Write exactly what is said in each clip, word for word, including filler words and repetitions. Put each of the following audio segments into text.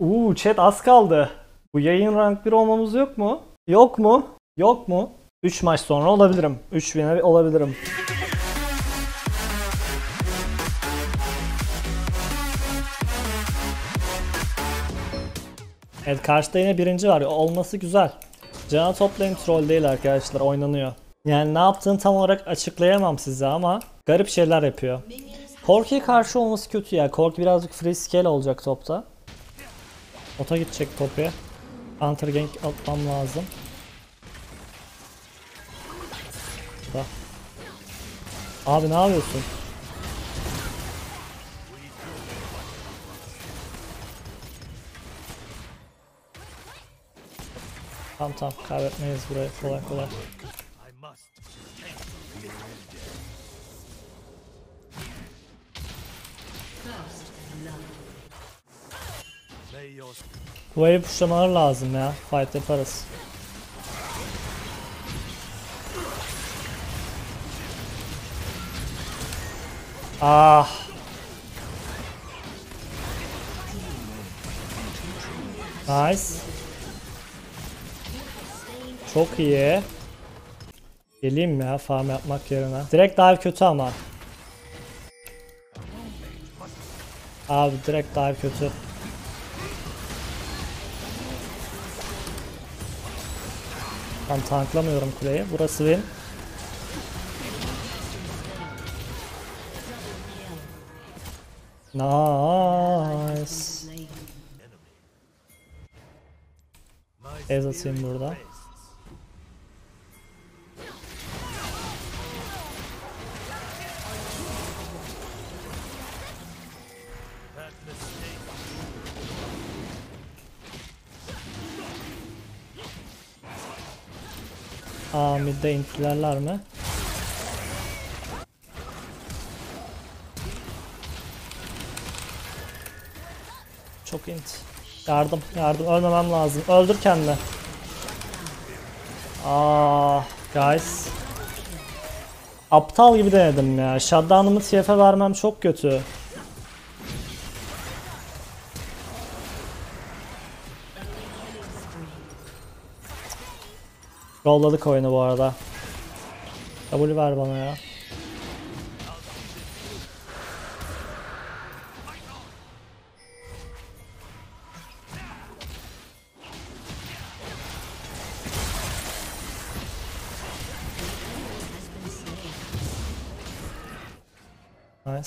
Uuu chat az kaldı. Bu yayın rank bir olmamız yok mu? Yok mu? Yok mu? üç maç sonra olabilirim. üç bine olabilirim. Evet, karşıda yine birinci var. Olması güzel. Cana toplayın troll değil arkadaşlar. Oynanıyor. Yani ne yaptığını tam olarak açıklayamam size ama garip şeyler yapıyor. Korki'ye karşı olması kötü ya. Korki birazcık free scale olacak topta. Ota gidecek topu. Hunter gank atmam lazım. Da. Abi ne yapıyorsun? Tam tam kaybetmeyiz burayı kolay kolay. Wave pushlamaları lazım ya, fight yaparız. Ah. Nice. Çok iyi. Geleyim ya farm yapmak yerine. Direkt dive kötü ama. Abi direkt dive kötü. Tam tanklamıyorum kuleyi. Burası win. Nice. Ez atayım burada. Aa, midde intilerler mi? Çok int. Yardım, yardım. Ölmemem lazım. Öldür kendini. Aa, guys. Aptal gibi denedim ya. Shutdown'ımı T F'e vermem çok kötü. Rolladık oyunu bu arada. W ver bana ya. Nice.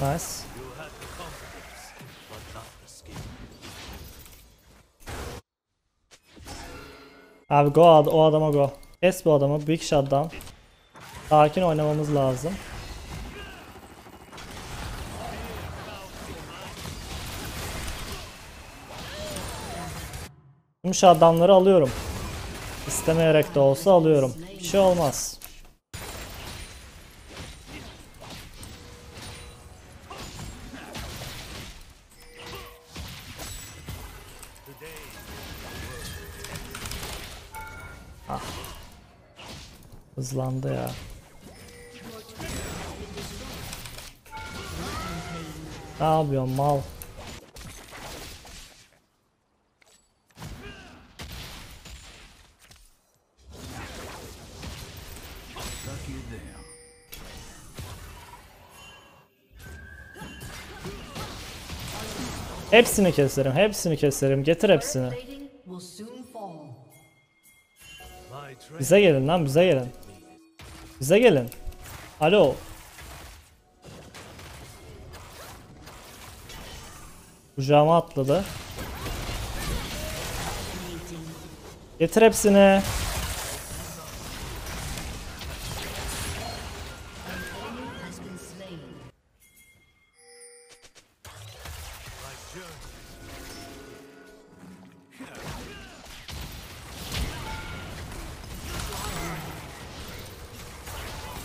Nice. Abi go, ad o adama go. Es bu adamı, big shotdown. Sakin oynamamız lazım. Tüm shotdownları alıyorum. İstemeyerek de olsa alıyorum. Bir şey olmaz. Ah. Hızlandı ya. Ne yapıyorsun mal? Hepsini keserim, hepsini keserim. Getir hepsini. Bize gelin lan, bize gelin. Bize gelin. Alo. Kucağıma atladı. Getir hepsini.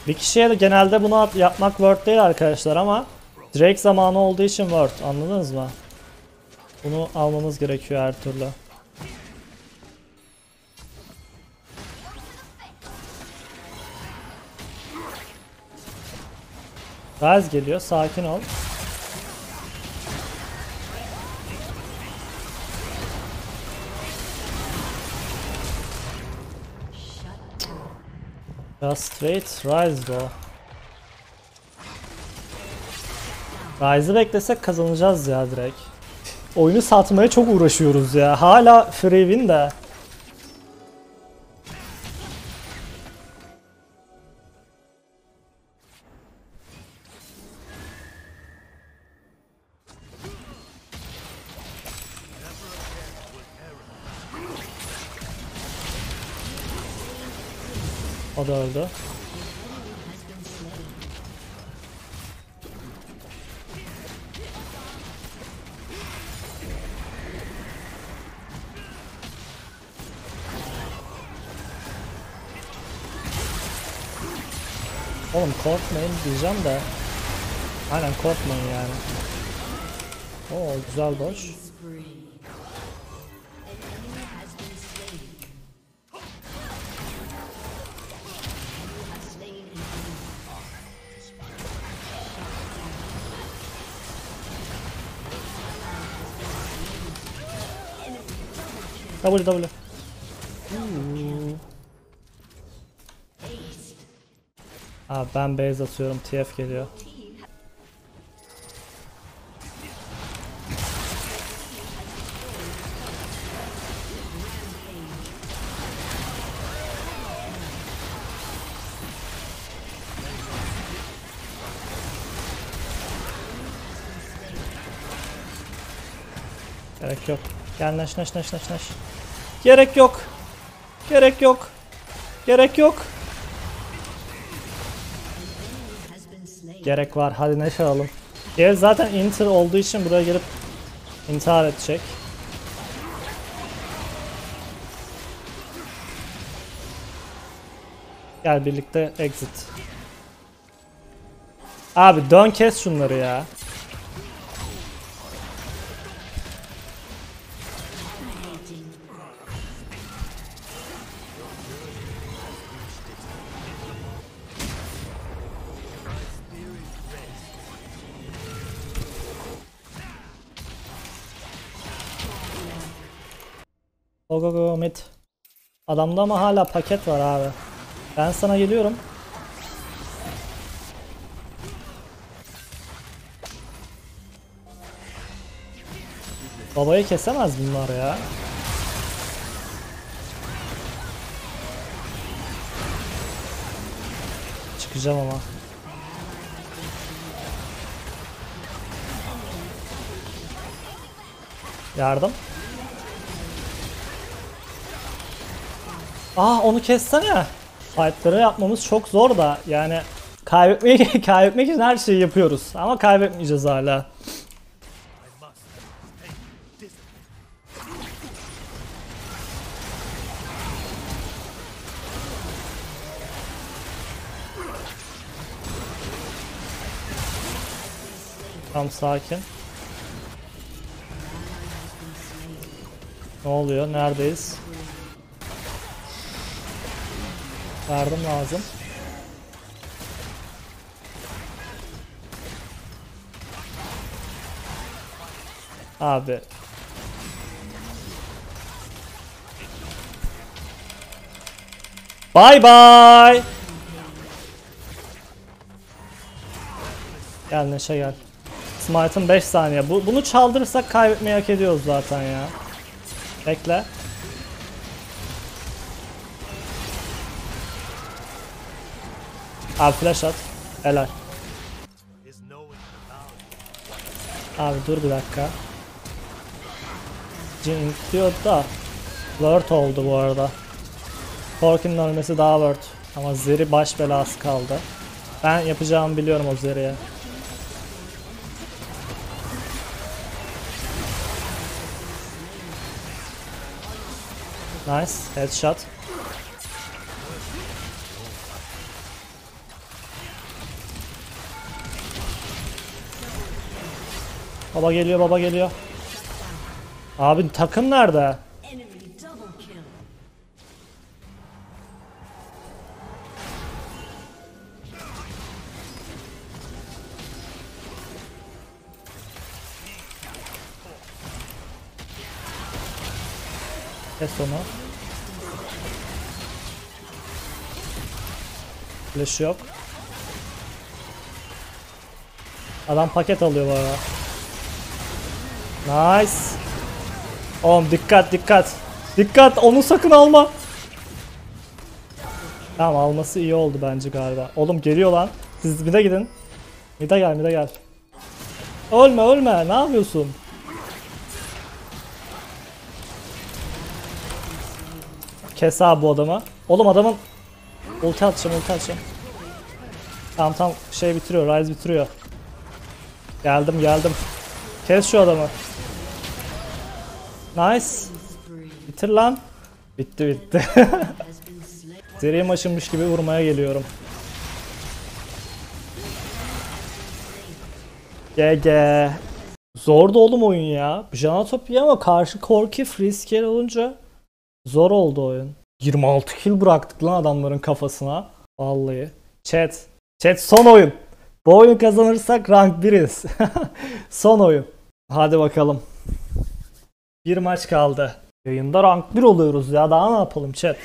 Bir kişiye de genelde bunu yapmak worth değil arkadaşlar ama Drake zamanı olduğu için worth, anladınız mı? Bunu almamız gerekiyor her türlü. Gaz geliyor, sakin ol. Just straight rise though. Rise'ı beklesek kazanacağız ya direkt. Oyunu satmaya çok uğraşıyoruz ya. Hala free win de. O da öldü. Oğlum korkmayın diyeceğim de. Aynen korkmayın yani. Oo güzel boş. W W. Hmm. Aa, ben base atıyorum, T F geliyor. Gerek yok. Gel naş naş naş naş naş. Gerek yok. Gerek yok. Gerek yok. Gerek var. Hadi neşe alalım. Ev zaten inter olduğu için buraya gelip intihar edecek. Gel birlikte exit. Abi dön, kes şunları ya. Go go go mid. Adamda ama hala paket var abi. Ben sana geliyorum. Babayı kesemez bunlar ya. Çıkacağım ama. Yardım. Ah onu kessene. Fight'ları yapmamız çok zor da yani kaybetmek kaybetmek için her şeyi yapıyoruz ama kaybetmeyeceğiz hala. Tam sakin. Ne oluyor? Neredeyiz? Yardım lazım. Abi. Bye bye. Gel Neşe gel. Smite'ın beş saniye. Bu, bunu çaldırırsak kaybetmeyi hak ediyoruz zaten ya. Bekle. Abi flash at. Helal. Abi dur bir dakika. Jin diyor da Word oldu bu arada. Korkin'in ölmesi daha Word. Ama Zeri baş belası kaldı. Ben yapacağımı biliyorum o Zeri'ye. Nice. Headshot. Baba geliyor, baba geliyor. Abi takım nerede? Kes onu. Flash yok. Adam paket alıyor bu arada. Nice. Oğlum dikkat dikkat. Dikkat, onu sakın alma. Tamam, alması iyi oldu bence galiba. Oğlum geliyor lan. Siz mid'e gidin. Mid'e gel, mid'e gel. Ölme ölme, ne yapıyorsun? Kes abi bu adamı. Oğlum adamın ulti atacağım, ulti atacağım. Tamam tamam, şey bitiriyor, Ryze bitiriyor. Geldim geldim. Kes şu adamı. Nice. Bitir lan. Bitti bitti. Seriye maçınmış gibi vurmaya geliyorum. G G. Zordu oğlum oyun ya. Janatopia ama karşı Corki free scale olunca zor oldu oyun. yirmi altı kill bıraktık lan adamların kafasına. Vallahi. Chat. Chat son oyun. Bu oyunu kazanırsak rank biriz. Son oyun. Hadi bakalım. Bir maç kaldı. Yayında rank bir oluyoruz ya. Daha ne yapalım chat?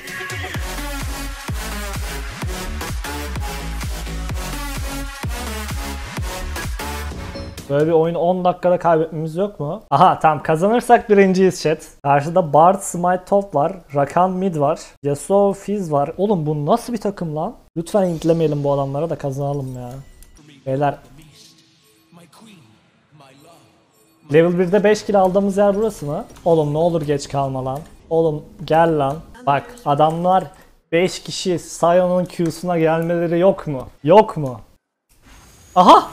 Böyle bir oyunu on dakikada kaybetmemiz yok mu? Aha tamam, kazanırsak birinciyiz chat. Karşıda Bard, Smite top var. Rakan mid var. Yasuo, Fizz var. Oğlum bu nasıl bir takım lan? Lütfen intlemeyelim bu adamlara da kazanalım ya. Beyler. Level birde beş kill aldığımız yer burası mı? Oğlum ne olur geç kalma lan. Oğlum gel lan. Bak adamlar beş kişi, Sion'un Q'suna gelmeleri yok mu? Yok mu? Aha!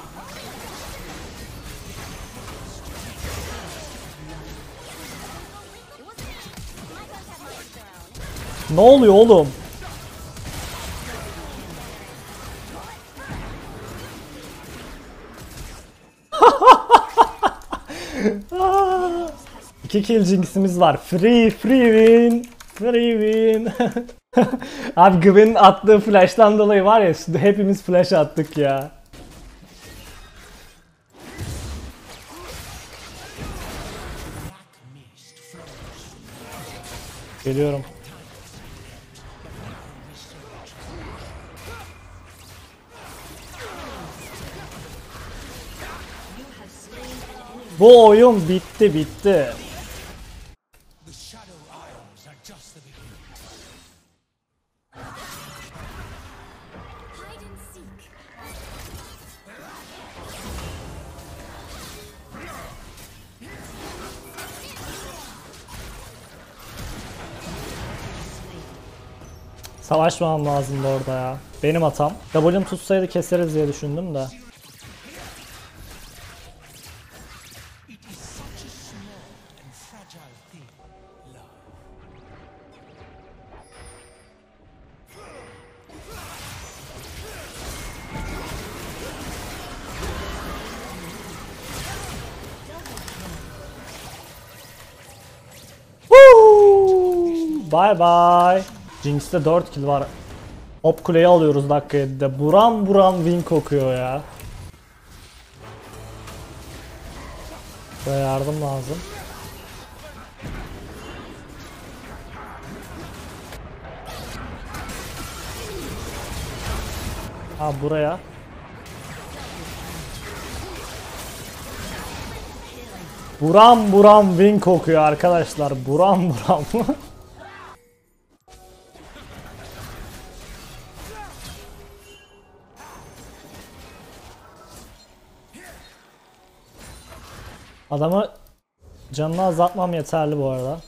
Ne oluyor oğlum? iki kill jinx'imiz var. Free free win. Free win. Abi Gwen'in attığı flash'tan dolayı var ya, şimdi hepimiz flash attık ya. Geliyorum. Bu oyun bitti bitti. Savaşmam lazımdı orada ya. Benim hatam. W'm tutsaydı keseriz diye düşündüm de. Bye bye. Jinx'te dört kill var. Hop kuleyi alıyoruz dakika yedide. Buram buram win kokuyor ya. Buraya yardım lazım. Ha buraya. Buram buram win kokuyor arkadaşlar. Buram buram. Adamı canını azaltmam yeterli bu arada.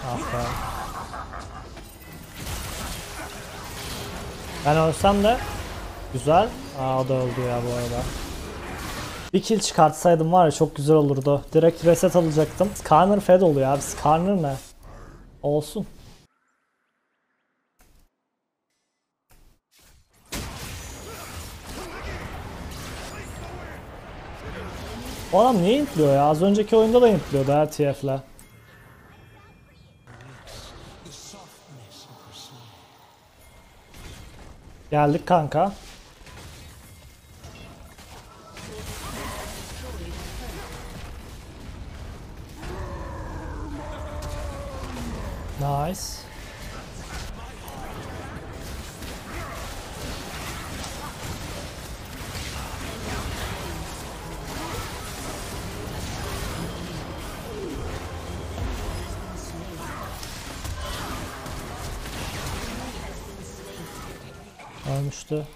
Aferin. Ben ölsem de güzel. Aa o da öldü ya bu arada. Bir kill çıkartsaydım var ya çok güzel olurdu. Direkt reset alacaktım. Skarner fed oluyor abi. Skarner ne? Olsun. O adam niye intliyor ya? Az önceki oyunda da intliyordu her T F'le. Geldik kanka. Nice. Almıştı.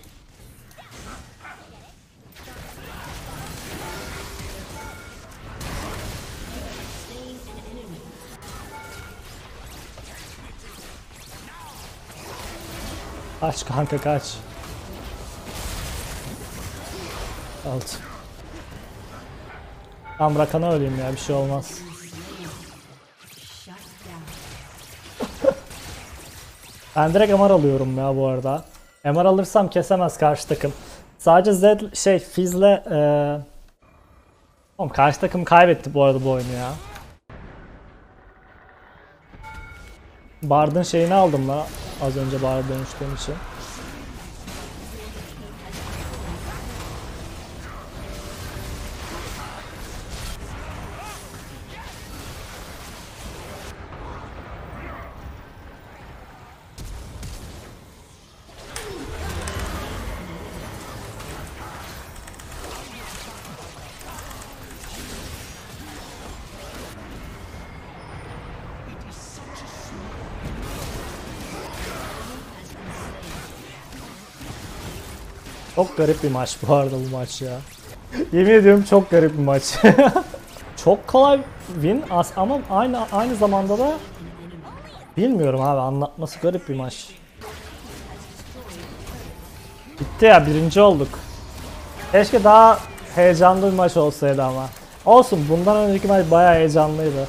Kaç kanka kaç. Alt. Tam Rakan'a öleyim ya, bir şey olmaz. Ben direkt M R alıyorum ya bu arada. M R alırsam kesemez karşı takım. Sadece Z şey Fizz'le ee... Oğlum karşı takım kaybetti bu arada bu oyunu ya. Bard'ın şeyini aldım lan. Az önce bağır dönüştüğüm için. Çok garip bir maç bu arada bu maç ya. Yemin ediyorum çok garip bir maç. Çok kolay win ama aynı aynı zamanda da bilmiyorum abi, anlatması garip bir maç. Bitti ya, birinci olduk. Keşke daha heyecanlı bir maç olsaydı ama. Olsun, bundan önceki maç bayağı heyecanlıydı.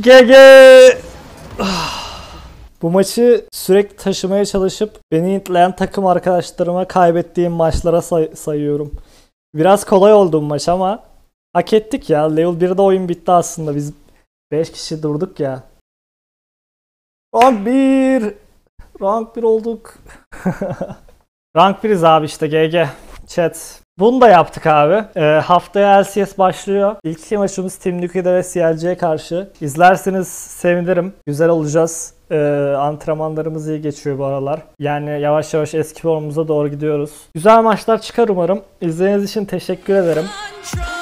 G G. Bu maçı sürekli taşımaya çalışıp beni itleyen takım arkadaşlarıma kaybettiğim maçlara say sayıyorum. Biraz kolay oldu bu maç ama hak ettik ya. Level bir'de oyun bitti aslında. Biz beş kişi durduk ya. Rank bir. Rank bir olduk. Rank biriz abi işte, G G. Chat. Bunu da yaptık abi. Ee, haftaya L C S başlıyor. İlk maçımız Team Nuke'de ve C L C'ye karşı. İzlerseniz sevinirim. Güzel olacağız. Ee, antrenmanlarımız iyi geçiyor bu aralar. Yani yavaş yavaş eski formumuza doğru gidiyoruz. Güzel maçlar çıkar umarım. İzlediğiniz için teşekkür ederim.